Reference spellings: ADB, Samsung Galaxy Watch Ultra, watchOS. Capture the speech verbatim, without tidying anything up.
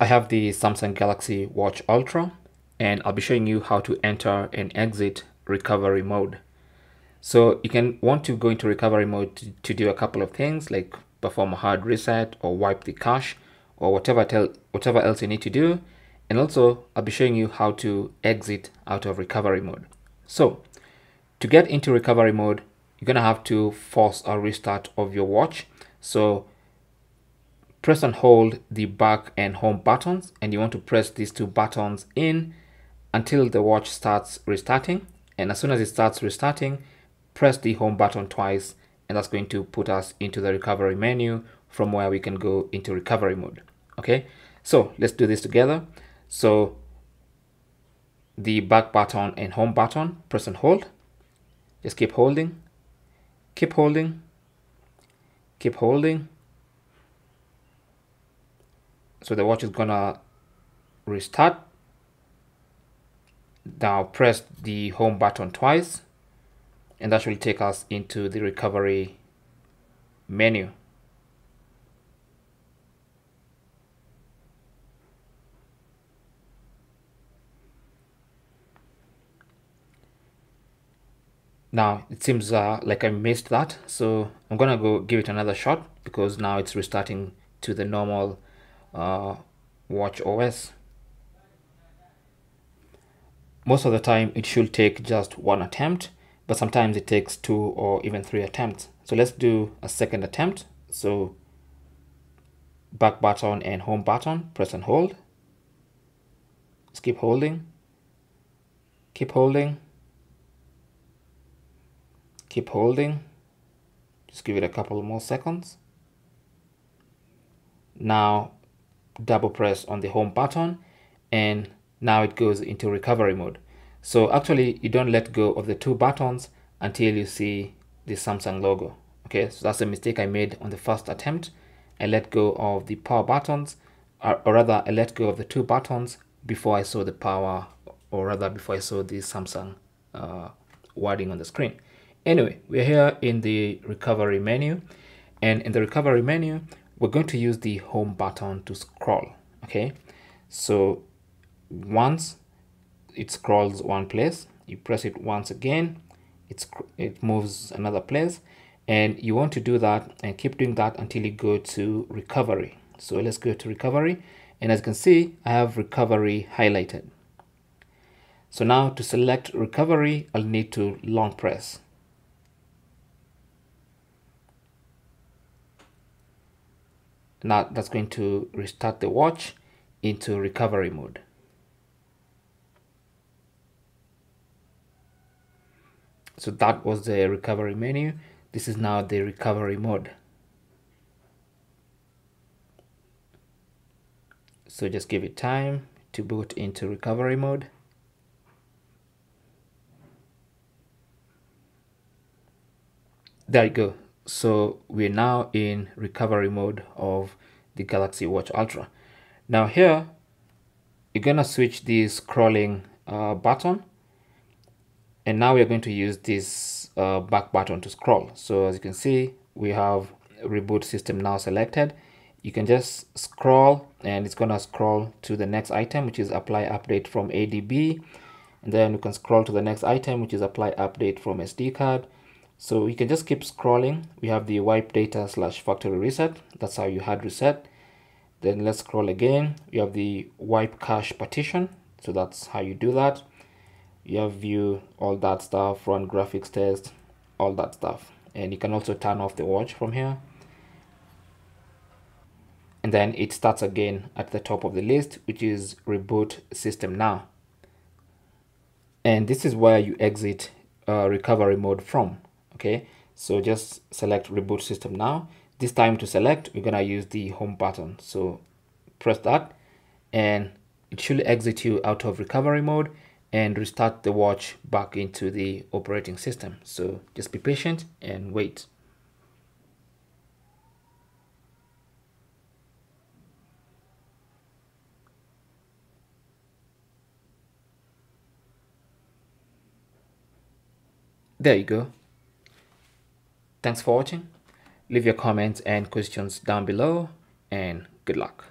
I have the Samsung Galaxy Watch Ultra, and I'll be showing you how to enter and exit recovery mode. So you can want to go into recovery mode to, to do a couple of things, like perform a hard reset or wipe the cache or whatever, tell, whatever else you need to do. And also I'll be showing you how to exit out of recovery mode. So to get into recovery mode, you're going to have to force a restart of your watch. So press and hold the back and home buttons, and you want to press these two buttons in until the watch starts restarting. And as soon as it starts restarting, press the home button twice, and that's going to put us into the recovery menu from where we can go into recovery mode. Okay, so let's do this together. So the back button and home button, press and hold. Just keep holding, keep holding, keep holding. So the watch is gonna restart. Now press the home button twice, and that will take us into the recovery menu. Now it seems uh, like I missed that, so I'm gonna go give it another shot, because now it's restarting to the normal uh, watch O S. Most of the time it should take just one attempt, but sometimes it takes two or even three attempts. So let's do a second attempt. So back button and home button, press and hold. Just keep holding, keep holding, keep holding. Just give it a couple more seconds. Now double press on the home button, and now it goes into recovery mode. So actually you don't let go of the two buttons until you see the Samsung logo. Okay, so that's a mistake I made on the first attempt. I let go of the power buttons, or, or rather I let go of the two buttons before I saw the power, or rather before I saw the Samsung uh, wording on the screen. Anyway, we're here in the recovery menu, and in the recovery menu, we're going to use the home button to scroll. Okay, so once it scrolls one place, you press it once again, it's, it moves another place, and you want to do that and keep doing that until you go to recovery. So let's go to recovery, and as you can see, I have recovery highlighted. So now to select recovery, I'll need to long press. Now that's going to restart the watch into recovery mode. So that was the recovery menu. This is now the recovery mode. So just give it time to boot into recovery mode. There you go. So we're now in recovery mode of the Galaxy Watch Ultra. Now here, you're gonna switch the scrolling uh, button, and now we're going to use this uh, back button to scroll. So as you can see, we have reboot system now selected. You can just scroll, and it's gonna scroll to the next item, which is apply update from A D B. And then you can scroll to the next item, which is apply update from S D card. So you can just keep scrolling. We have the wipe data slash factory reset. That's how you hard reset. Then let's scroll again. You have the wipe cache partition. So that's how you do that. You have view, all that stuff, run graphics test, all that stuff. And you can also turn off the watch from here. And then it starts again at the top of the list, which is reboot system now. And this is where you exit uh, recovery mode from. Okay, so just select reboot system now. This time to select, we're gonna use the home button. So press that, and it should exit you out of recovery mode and restart the watch back into the operating system. So just be patient and wait. There you go. Thanks for watching. Leave your comments and questions down below, and good luck.